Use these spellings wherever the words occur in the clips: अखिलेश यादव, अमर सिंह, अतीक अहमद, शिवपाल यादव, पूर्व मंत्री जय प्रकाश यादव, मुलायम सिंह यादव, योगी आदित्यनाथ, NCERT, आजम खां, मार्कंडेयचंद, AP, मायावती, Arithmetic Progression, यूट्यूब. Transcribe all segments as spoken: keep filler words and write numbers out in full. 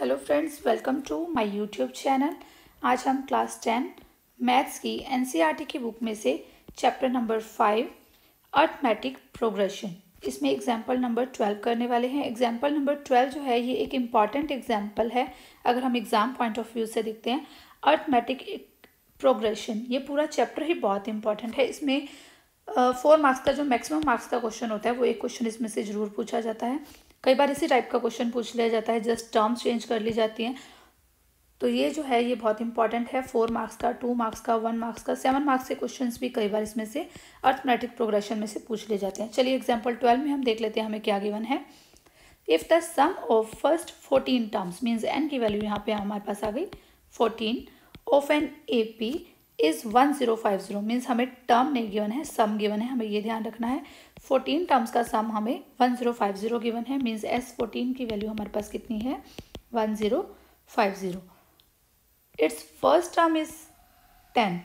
Hello friends, welcome to my यूट्यूब channel. आज हम class ten maths की NCERT की बुक में से chapter number five arithmetic progression, इसमें एग्जाम्पल नंबर ट्वेल्व करने वाले हैं। एग्जाम्पल नंबर ट्वेल्व जो है ये एक इम्पॉर्टेंट एग्जाम्पल है। अगर हम एग्ज़ाम पॉइंट ऑफ व्यू से देखते हैं अर्थमेटिक प्रोग्रेशन, ये पूरा चैप्टर ही बहुत इंपॉर्टेंट है। इसमें फोर uh, मार्क्स का जो मैक्सिमम मार्क्स का क्वेश्चन होता है वो एक क्वेश्चन इसमें से ज़रूर पूछा जाता है। कई बार इसी टाइप का क्वेश्चन पूछ लिया जाता है, जस्ट टर्म्स चेंज कर ली जाती हैं। तो ये जो है ये बहुत इंपॉर्टेंट है। फोर मार्क्स का, टू मार्क्स का, वन मार्क्स का, सेवन मार्क्स के क्वेश्चंस भी कई बार इसमें से अर्थमेटिक प्रोग्रेशन में से पूछ लिए जाते हैं। चलिए एग्जाम्पल ट्वेल्व में हम देख लेते हैं हमें क्या गिवन है। If the sum of first fourteen terms means n की वैल्यू यहाँ पे हमारे पास आ गई fourteen of n A P is one zero five zero means हमें टर्म नहीं गिवन है, सम गिवन है। हमें ये ध्यान रखना है फोर्टीन टर्म्स का सम हमें one zero five zero given है। मीन्स एस फोर्टीन की वैल्यू हमारे पास कितनी है one zero five zero. It's first term is ten.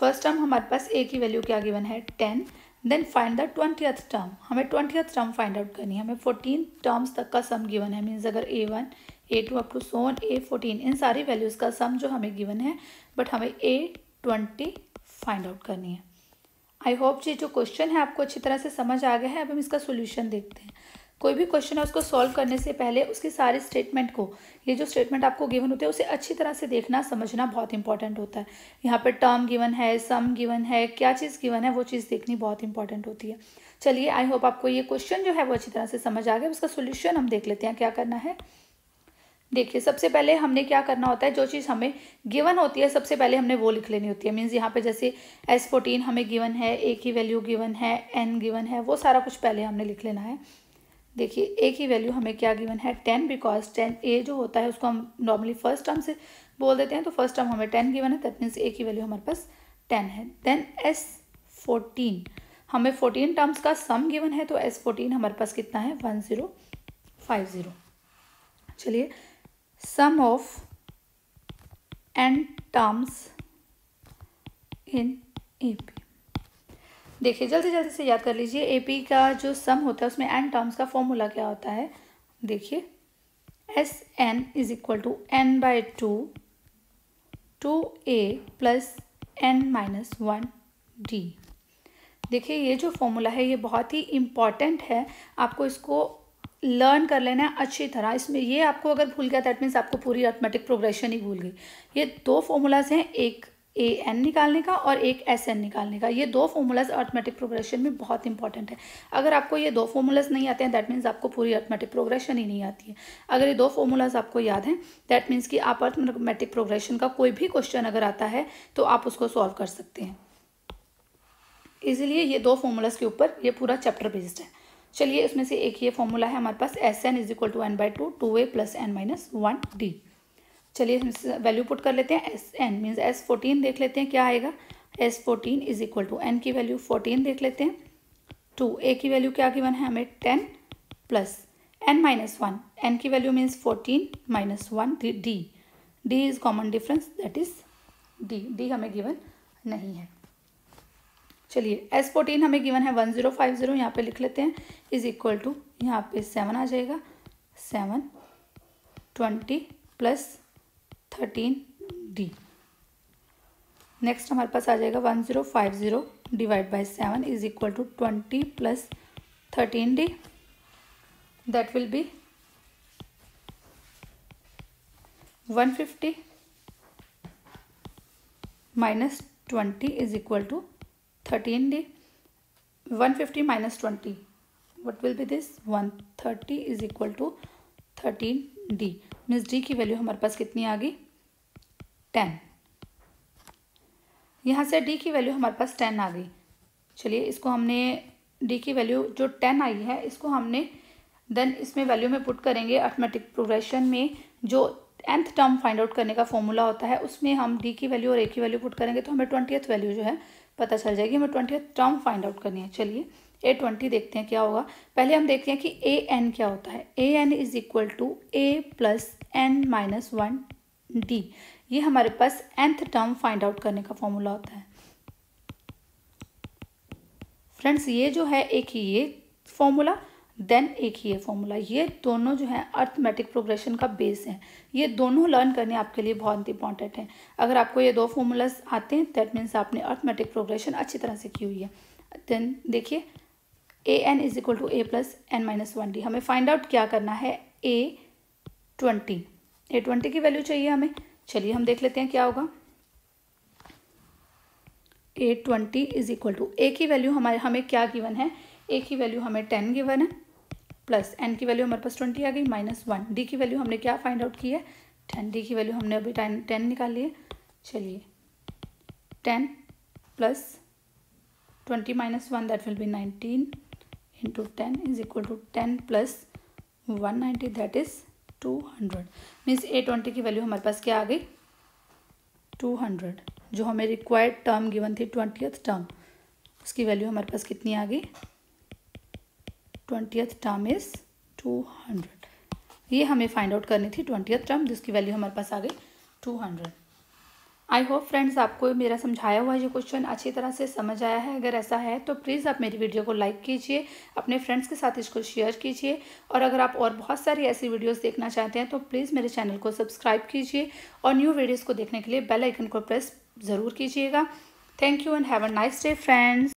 First term हमारे पास ए की वैल्यू क्या गिवन है ten. Then find the twentieth term, हमें ट्वेंटियथ टर्म फाइंड आउट करनी है। हमें फोर्टीन टर्म्स तक का सम गिवन है। मीन्स अगर a one a two up to so on a fourteen इन सारी वैल्यूज़ का सम जो हमें गिवन है, बट हमें ए ट्वेंटी फाइंड आउट करनी है। आई होप ये जो क्वेश्चन है आपको अच्छी तरह से समझ आ गया है। अब हम इसका सोल्यूशन देखते हैं। कोई भी क्वेश्चन है उसको सॉल्व करने से पहले उसकी सारी स्टेटमेंट को, ये जो स्टेटमेंट आपको गिवन होते हैं उसे अच्छी तरह से देखना समझना बहुत इंपॉर्टेंट होता है। यहाँ पर टर्म गिवन है, सम गिवन है, क्या चीज़ गिवन है वो चीज़ देखनी बहुत इंपॉर्टेंट होती है। चलिए आई होप आपको ये क्वेश्चन जो है वो अच्छी तरह से समझ आ गया। उसका सोल्यूशन हम देख लेते हैं क्या करना है। देखिए सबसे पहले हमने क्या करना होता है, जो चीज़ हमें गिवन होती है सबसे पहले हमने वो लिख लेनी होती है। मीन्स यहाँ पे जैसे एस फोर्टीन हमें गिवन है, ए की वैल्यू गिवन है, एन गिवन है, वो सारा कुछ पहले हमने लिख लेना है। देखिए ए की वैल्यू हमें क्या गिवन है टेन, बिकॉज टेन ए जो होता है उसको हम नॉर्मली फर्स्ट टर्म से बोल देते हैं। तो फर्स्ट टर्म हमें टेन गिवन है, दैट मीन्स ए की वैल्यू हमारे पास टेन है। देन एस फोर्टीन हमें फोर्टीन टर्म्स का सम गिवन है, तो एस फोर्टीन हमारे पास कितना है वन जीरो फाइव जीरो। चलिए sum of n terms in A P, देखिए जल्दी जल्दी से याद कर लीजिए। ए पी का जो सम होता है उसमें एन टर्म्स का फॉर्मूला क्या होता है। देखिए S n is equal to n by two two a plus n minus one d. देखिए ये जो फॉर्मूला है ये बहुत ही इम्पॉर्टेंट है, आपको इसको लर्न कर लेना है अच्छी तरह। इसमें ये आपको अगर भूल गया दैट मीन्स आपको पूरी अर्थमेटिक प्रोग्रेशन ही भूल गई। ये दो फॉर्मूलाज हैं, एक ए एन निकालने का और एक एस एन निकालने का। ये दो फॉर्मूलाज अर्थमेटिक प्रोग्रेशन में बहुत इंपॉर्टेंट है। अगर आपको ये दो फॉर्मूलाज नहीं आते हैं दैट मीन्स आपको पूरी अर्थमेटिक प्रोग्रेशन ही नहीं आती है। अगर ये दो फॉर्मूलाज आपको याद हैं दैट मीन्स कि आप अर्थमेटिक प्रोग्रेशन का कोई भी क्वेश्चन अगर आता है तो आप उसको सॉल्व कर सकते हैं। इसीलिए ये दो फॉर्मूलाज के ऊपर ये पूरा चैप्टर बेस्ड है। चलिए उसमें से एक ये फॉर्मूला है हमारे पास S n is equal to n by two two a plus n minus one d. चलिए हम वैल्यू पुट कर लेते हैं। S n means S fourteen देख लेते हैं क्या आएगा। S fourteen is equal to n की वैल्यू फोर्टीन देख लेते हैं, टू ए की वैल्यू क्या गिवन है हमें ten plus n minus one, n की value means fourteen minus one d. D is common difference that is d, d हमें गिवन नहीं है। चलिए एस फोर्टीन हमें गिवन है वन जीरो फाइव जीरो, यहाँ पर लिख लेते हैं इज इक्वल टू यहाँ पे सेवन आ जाएगा, seven twenty plus thirteen d. Next हमारे पास आ जाएगा one zero five zero divide by seven is equal to twenty plus thirteen d, that will be one fifty minus twenty is equal to thirteen d. One fifty minus twenty what will be this one thirty is equal to thirteen d. Means d की value हमारे पास कितनी आ गई ten. यहाँ से D की value हमारे पास टेन आ गई। चलिए इसको हमने डी की वैल्यू जो टेन आई है इसको हमने देन इसमें वैल्यू में पुट करेंगे। अर्थमेटिक प्रोग्रेशन में जो nth टर्म फाइंड आउट करने का फॉर्मूला होता है उसमें हम डी की वैल्यू और ए की वैल्यू पुट करेंगे तो हमें ट्वेंटियथ वैल्यू जो है पता चल जाएगी। हमें ट्वेंटियथ टर्म फाइंड आउट करनी है। चलिए ए ट्वेंटी देखते हैं क्या होगा। पहले हम देखते हैं कि ए एन क्या होता है। A n is equal to a plus n minus one d, ये हमारे पास nth टर्म फाइंड आउट करने का फॉर्मूला होता है। फ्रेंड्स ये जो है एक ये फॉर्मूला देन एक ही है फॉर्मूला। ये दोनों जो है अर्थमेटिक प्रोग्रेशन का बेस है। ये दोनों लर्न करने आपके लिए बहुत इंपॉर्टेंट है। अगर आपको ये दो फॉर्मूलाज आते हैं दैट मीन्स आपने अर्थमेटिक प्रोग्रेशन अच्छी तरह से की हुई है। देन देखिए a n is equal to a plus n minus one d. हमें फाइंड आउट क्या करना है, ए ट्वेंटी ए ट्वेंटी की वैल्यू चाहिए हमें। चलिए हम देख लेते हैं क्या होगा। A twenty is equal to a की वैल्यू हमारे हमें क्या गिवन है, ए की वैल्यू हमें टेन गिवन है प्लस एन की वैल्यू हमारे पास ट्वेंटी आ गई माइनस वन। डी की वैल्यू हमने क्या फाइंड आउट की है, टेन। डी की वैल्यू हमने अभी टेन टेन निकाली है। चलिए ten plus twenty minus one that will be nineteen into ten is equal to ten plus one ninety that is two hundred. Means a twenty की value हमारे पास क्या आ गई, टू हंड्रेड। जो हमें रिक्वायर्ड टर्म गिवन थी twentieth term, उसकी वैल्यू हमारे पास कितनी आ गई, twentieth term is two hundred. ये हमें फाइंड आउट करनी थी ट्वेंटियथ टर्म, जिसकी वैल्यू हमारे पास आ गई two hundred. I hope friends आपको मेरा समझाया हुआ ये क्वेश्चन अच्छी तरह से समझ आया है। अगर ऐसा है तो प्लीज़ आप मेरी वीडियो को लाइक कीजिए, अपने फ्रेंड्स के साथ इसको शेयर कीजिए, और अगर आप और बहुत सारी ऐसी वीडियोस देखना चाहते हैं तो प्लीज़ मेरे चैनल को सब्सक्राइब कीजिए और न्यू वीडियोस को देखने के लिए बेल आइकन को प्रेस ज़रूर कीजिएगा। Thank you and have a nice day friends.